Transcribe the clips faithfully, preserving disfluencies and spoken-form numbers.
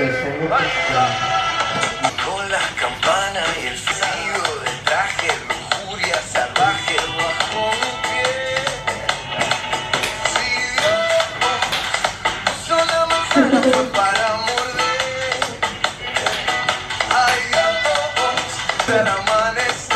Con la campana y el frío del traje, lujuria salvaje bajo mi piel. Si una manzana fue para morder, hay ambos del amanecer.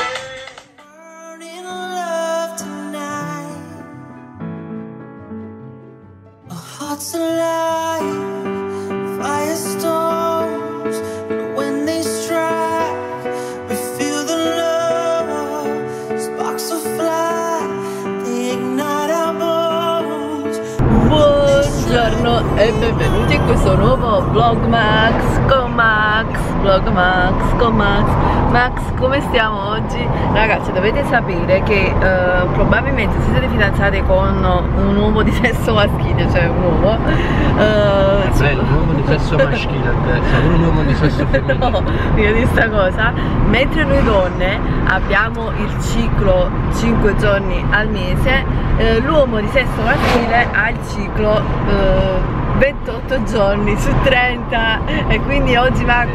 Buongiorno e benvenuti in questo nuovo vlog Max con Max, vlog Max con Max. Max, come stiamo oggi? Ragazzi, dovete sapere che eh, probabilmente se siete fidanzati con un uomo di sesso maschile, cioè un uomo eh, su... Beh, un uomo di sesso maschile, solo un uomo di sesso femminile. No, io di sta cosa, mentre noi donne abbiamo il ciclo cinque giorni al mese, eh, l'uomo di sesso maschile ha il ciclo eh, ventotto giorni su trenta. E quindi oggi Max,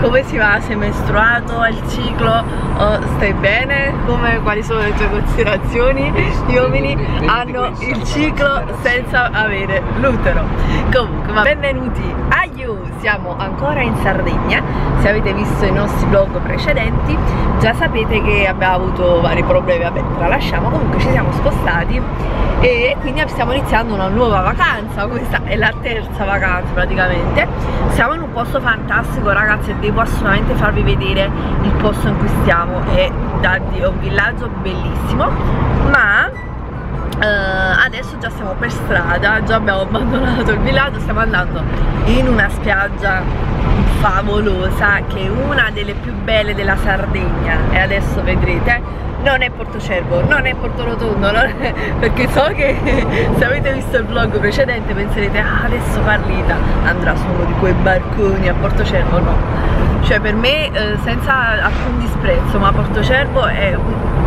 come si va? Sei mestruato? Al ciclo? Oh, stai bene? Come, quali sono le tue considerazioni? Gli uomini hanno il ciclo senza avere l'utero. Comunque, ma benvenuti a You! Siamo ancora in Sardegna. Se avete visto i nostri vlog precedenti già sapete che abbiamo avuto vari problemi, vabbè, tralasciamo. Comunque ci siamo spostati e quindi stiamo iniziando una nuova vacanza. Questa è la terza vacanza praticamente. Siamo in un posto fantastico, ragazzi, e devo assolutamente farvi vedere il posto in cui stiamo. È da Dio, un villaggio bellissimo, ma Uh, adesso già siamo per strada, già abbiamo abbandonato il villaggio, stiamo andando in una spiaggia favolosa che è una delle più belle della Sardegna e adesso vedrete. Non è Portoferro, non è Portorotondo, non è... perché so che se avete visto il vlog precedente penserete ah, adesso Carlita andrà su uno di quei barconi a Portoferro. No, cioè per me eh, senza alcun disprezzo, ma Portoferro è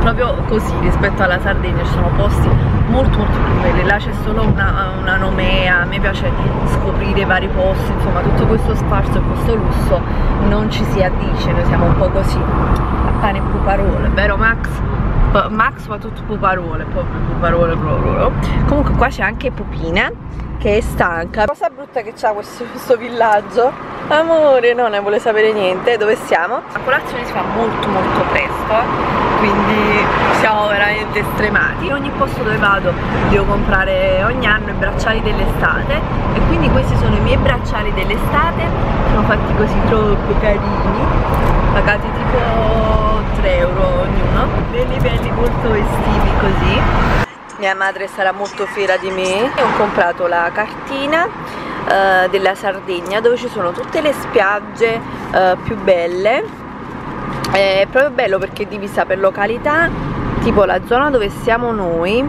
proprio così rispetto alla Sardegna, ci sono posti molto molto più belli, là c'è solo una, una nomea. A me piace scoprire vari posti, insomma tutto questo sfarzo e questo lusso non ci si addice, noi siamo un po' così. Pane e puparole, vero Max? P Max fa tutto puparole, proprio puparole proprio. Comunque qua c'è anche Pupina che è stanca. Cosa brutta che c'ha questo, questo villaggio. Amore, non ne vuole sapere niente. Dove siamo? La colazione si fa molto molto presto, quindi siamo veramente estremati. In ogni posto dove vado devo comprare ogni anno i bracciali dell'estate e quindi questi sono i miei bracciali dell'estate. Sono fatti così troppo carini, pagati tipo tre euro ognuno, belli belli, molto estivi così. Mia madre sarà molto fiera di me. Ho comprato la cartina uh, della Sardegna dove ci sono tutte le spiagge uh, più belle. È proprio bello perché è divisa per località, tipo la zona dove siamo noi.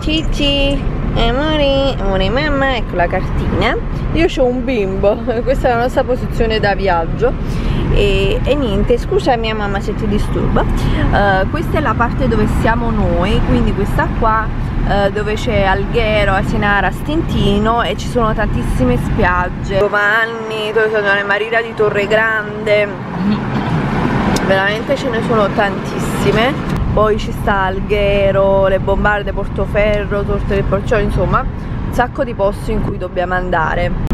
Cici, amore, amore mamma, ecco la cartina. Io ho un bimbo, questa è la nostra posizione da viaggio. E, e niente, scusa mia mamma se ti disturba. Uh, questa è la parte dove siamo noi, quindi questa qua uh, dove c'è Alghero, Asinara, Stintino e ci sono tantissime spiagge. Giovanni, dove sono Marina di Sorso, veramente ce ne sono tantissime. Poi ci sta Alghero, le Bombarde, Portoferro, Torte del Porcione, insomma un sacco di posti in cui dobbiamo andare.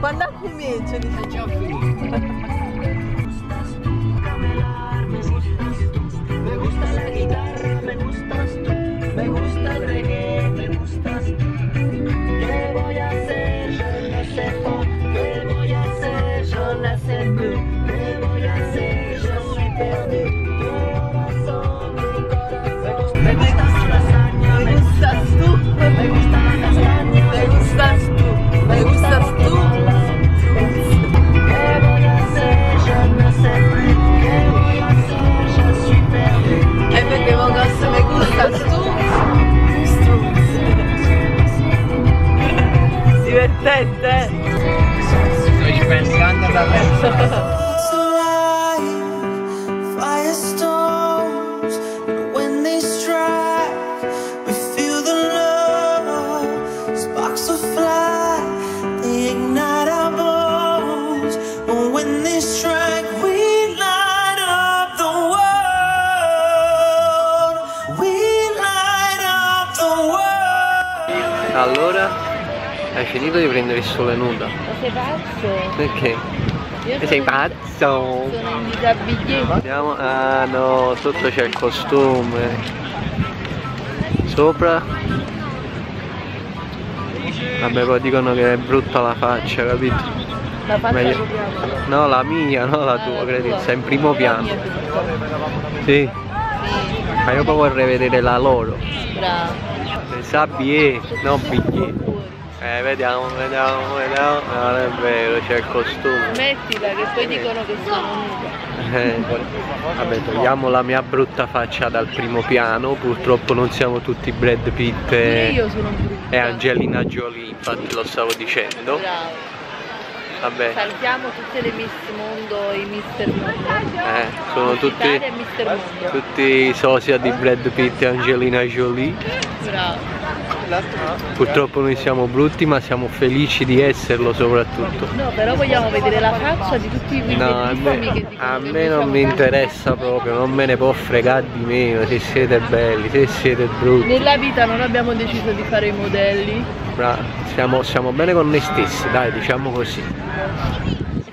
Quando comincia di fare giochi? Super Allora? Hai finito di prendere il sole nuda? Ma sei pazzo? Perché? Io sei pazzo! Sono in disabbiglietto. Andiamo... Ah no, sotto c'è il costume. Sopra? Vabbè, poi dicono che è brutta la faccia, capito? La faccia meglio... No, la mia, no la tua, credi, sei in primo piano. Sì. Ma io poi vorrei vedere la loro. Bravo. Le sabbie, non biglietti. Eh, vediamo, vediamo, vediamo. Non è vero, c'è il costume. Mettila che poi dicono che sono nuda. Eh, vabbè, togliamo la mia brutta faccia dal primo piano. Purtroppo non siamo tutti Brad Pitt e, io sono e Angelina Jolie, infatti lo stavo dicendo. Bravo. Vabbè. Salutiamo tutte le Miss Mondo e Mister Mondo. Eh, sono tutti, tutti i sosia di Brad Pitt e Angelina Jolie. Bravo. Purtroppo noi siamo brutti ma siamo felici di esserlo soprattutto. No, però vogliamo vedere la faccia di tutti i no, a me, che a me non mi interessa proprio, non me ne può fregare di meno se siete belli, se siete brutti. Nella vita non abbiamo deciso di fare i modelli. Bra siamo, siamo bene con noi stessi, dai, diciamo così.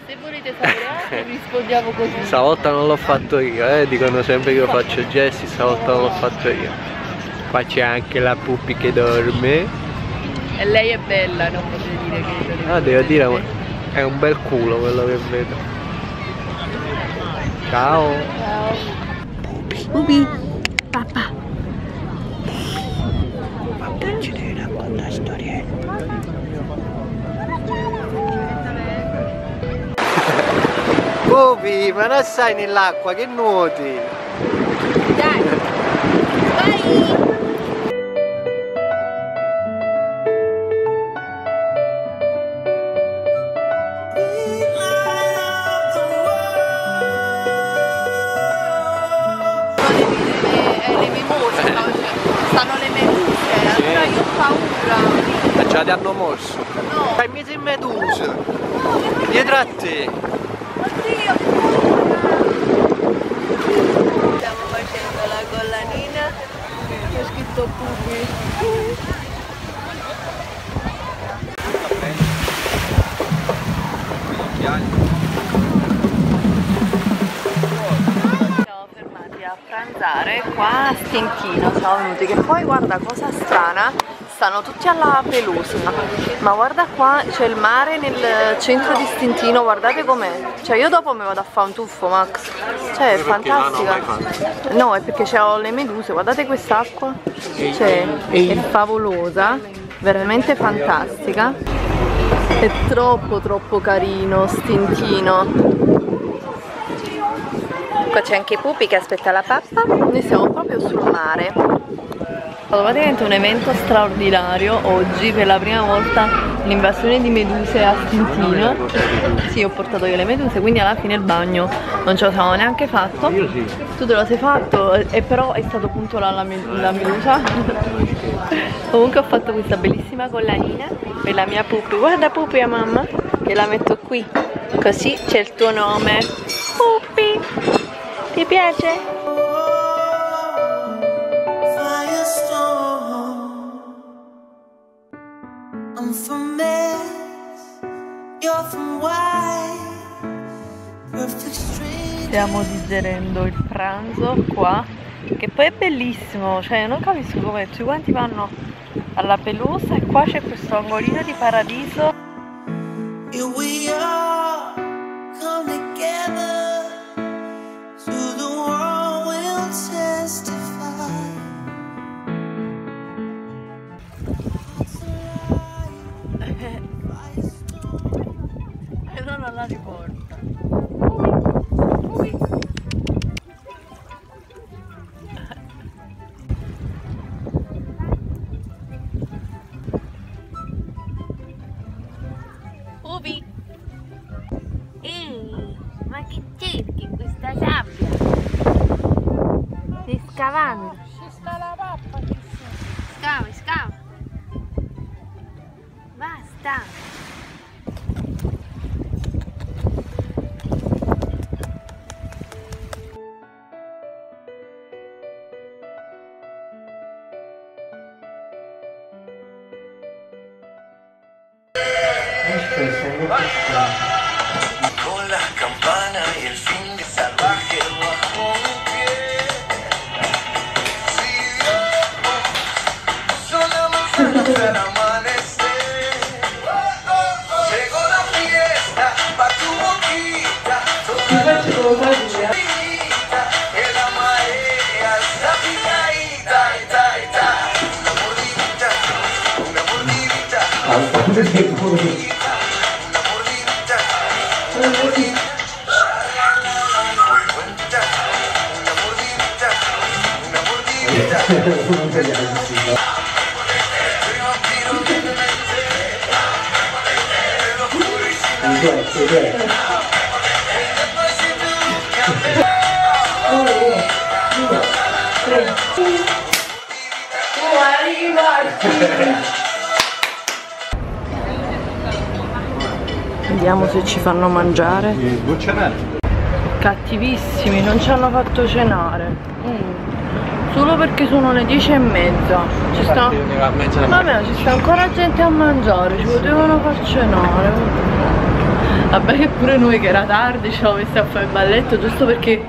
Se volete sapere, vi rispondiamo così. Stavolta non l'ho fatto io, eh? Dicono sempre che io faccio gesti, stavolta non l'ho fatto io. Qua c'è anche la Pupi che dorme. E lei è bella, non posso dire che... No, devo dire, è un bel culo quello che vedo. Ciao. Ciao. Pupi. Pupi. Papà. Papà ci deve raccontare una storiella. Pupi, ma non stai nell'acqua, che nuoti? Dai. Vai. Già ti hanno morso. No. Fai mese in medusa. No, no, dietro a te. Oddio. Stiamo facendo la collanina. C'è scritto Pupi. Siamo fermati a pranzare qua a Stintino. Siamo venuti che poi guarda cosa strana. Stanno tutti alla Pelosa, ma guarda qua c'è il mare nel centro di Stintino, guardate com'è. Cioè io dopo mi vado a fare un tuffo, Max. Cioè è fantastica. No, è perché c'ho le meduse, guardate quest'acqua. Cioè è favolosa, veramente fantastica. È troppo troppo carino Stintino. Qua c'è anche Pupi che aspetta la pappa. Noi siamo proprio sul mare. Praticamente un evento straordinario oggi, per la prima volta l'invasione di meduse a Stintino. Sì, ho portato io le meduse, quindi alla fine il bagno non ce lo siamo neanche fatto. Tu te lo sei fatto, e però è stato punto la, la, la medusa. Comunque ho fatto questa bellissima collanina per la mia Pupi. Guarda Pupi a mamma, che la metto qui, così c'è il tuo nome. Pupi, ti piace? I'm from Max, you're from Y. Perfect strange. Stiamo digerendo il pranzo qua, che poi è bellissimo, cioè non capisco come tutti quanti vanno alla Pelosa e qua c'è questo angolino di paradiso. Here we are, come together, to the world we'll testify. E non alla riporta. Ubi. Ehi, ma che cerchi in questa sabbia? Stai scavando. Ci sta la pappa che scava, scava. Basta. Con la campana e il film di salvaje bajo mi piel. Son la manzana del amanecer. Llegó la fiesta pa' tu boquita. Toda la chiquita e la marea está picadita. Una mordidita, una mordidita, una mordidita. Vediamo se ci fanno mangiare. Cattivissimi, non ci hanno fatto cenare. Mm. Solo perché sono le dieci e mezza. Ci sta... Vabbè, ci sta ancora gente a mangiare, ci potevano far cenare. Vabbè che pure noi che era tardi ci siamo messi a fare il balletto giusto perché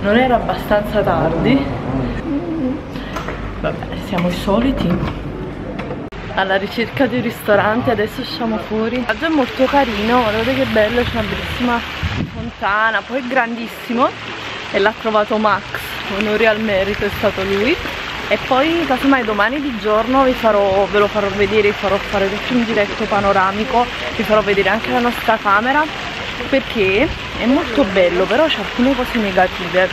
non era abbastanza tardi. Vabbè, siamo i soliti. Alla ricerca di un ristorante, adesso usciamo fuori. Il viaggio è molto carino, guardate che bello, c'è una bellissima fontana, poi è grandissimo. E l'ha trovato Max, onore al merito, è stato lui. E poi casomai domani di giorno vi farò, ve lo farò vedere, vi farò fare tutto un diretto panoramico, vi farò vedere anche la nostra camera, perché è molto bello, però c'è alcune cose negative,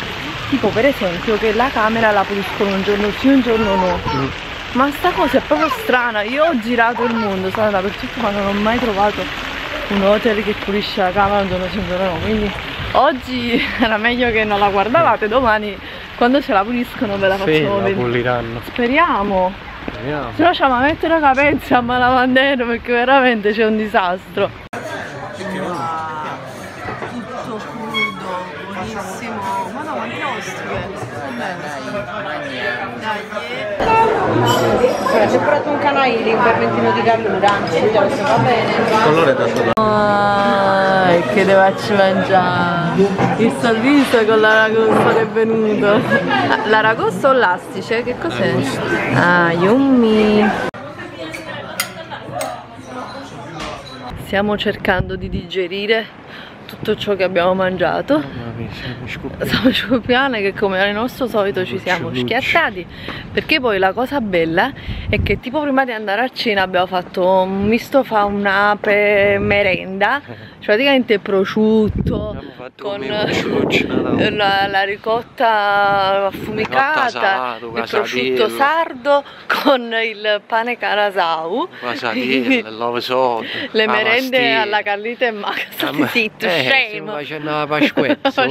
tipo per esempio che la camera la puliscono un giorno sì, un giorno no. Ma sta cosa è proprio strana, io ho girato il mondo, sono andata per tutto ma non ho mai trovato un hotel che pulisce la camera un giorno sì, un giorno no, quindi... Oggi era meglio che non la guardavate, domani quando ce la puliscono ve la facciamo vedere. Speriamo. Speriamo. Se no ci a mettere una capenza a malavandero perché veramente c'è un disastro. Ah, tutto crudo, buonissimo. Ma no, ma che ospite. Dai. Ho comprato un canaili, un vermentino di gallura. Va bene. Il colore è da solo. Che te faccio mangiare il sorriso con l'aragosta che è venuto. L'aragosta o l'astice? Che cos'è? Ah, yummy. Stiamo cercando di digerire tutto ciò che abbiamo mangiato. Siamo scopiane che come al nostro solito ci siamo schiattati, perché poi la cosa bella è che tipo prima di andare a cena abbiamo fatto un misto fa un'ape merenda, cioè praticamente prosciutto con la, la ricotta affumicata, il prosciutto sardo con il pane carasau, le merende alla Carlita e Max. Stiamo facendo la pasquetta, sono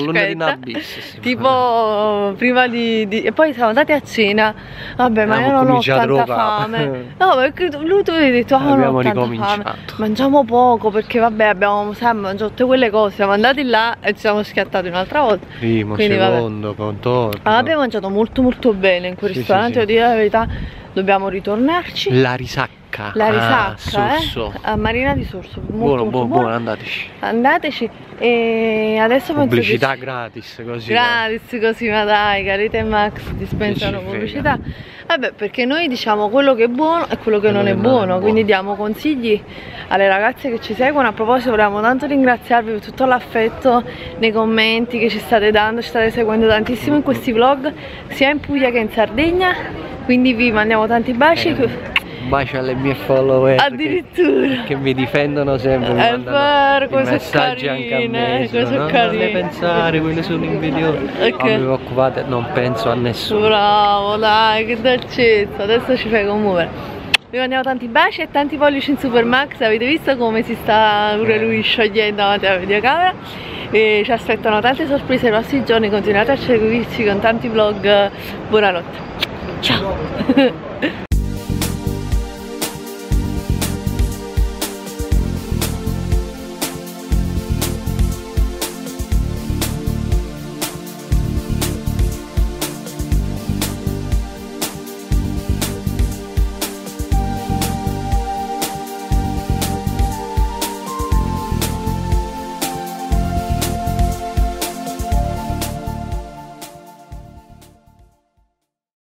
bis, tipo prima di, di... E poi siamo andati a cena. Vabbè, ma io non ho tanta fame. No, perché lui tu hai detto, ah, abbiamo ricominciato. Fame. Mangiamo poco perché vabbè abbiamo sempre mangiato tutte quelle cose. Siamo andati là e ci siamo schiattati un'altra volta. Primo, quindi, secondo, vabbè. Contorno. Allora, abbiamo mangiato molto molto bene in quel sì, ristorante, devo sì, sì. dire la verità. Dobbiamo ritornarci. La risacca. La risacca, ah, eh? A Marina di Sorso. Molto, buono, molto buono, buono, andateci. Andateci. E adesso pubblicità ci... gratis così. Gratis così, ma dai, Carlita e Max dispensano pubblicità. Vabbè, perché noi diciamo quello che è buono e quello che non, non è, è buono, buono, quindi diamo consigli alle ragazze che ci seguono. A proposito, volevamo tanto ringraziarvi per tutto l'affetto nei commenti che ci state dando, ci state seguendo tantissimo in questi vlog, sia in Puglia che in Sardegna. Quindi vi mandiamo tanti baci. Eh. Bacio alle mie follower addirittura che, che mi difendono sempre, mi mandano i messaggi carine, anche a me, sono, no, non ne pensare, quelle sono invidiosi, okay. Non vi preoccupate, non penso a nessuno. Bravo, dai, che dolcezza, adesso ci fai commuovere. Vi mandiamo tanti baci e tanti pollici in Super Max, avete visto come si sta pure lui sciogliendo davanti alla videocamera. E ci aspettano tante sorprese nei prossimi giorni, continuate a seguirci con tanti vlog. Buonanotte, ciao.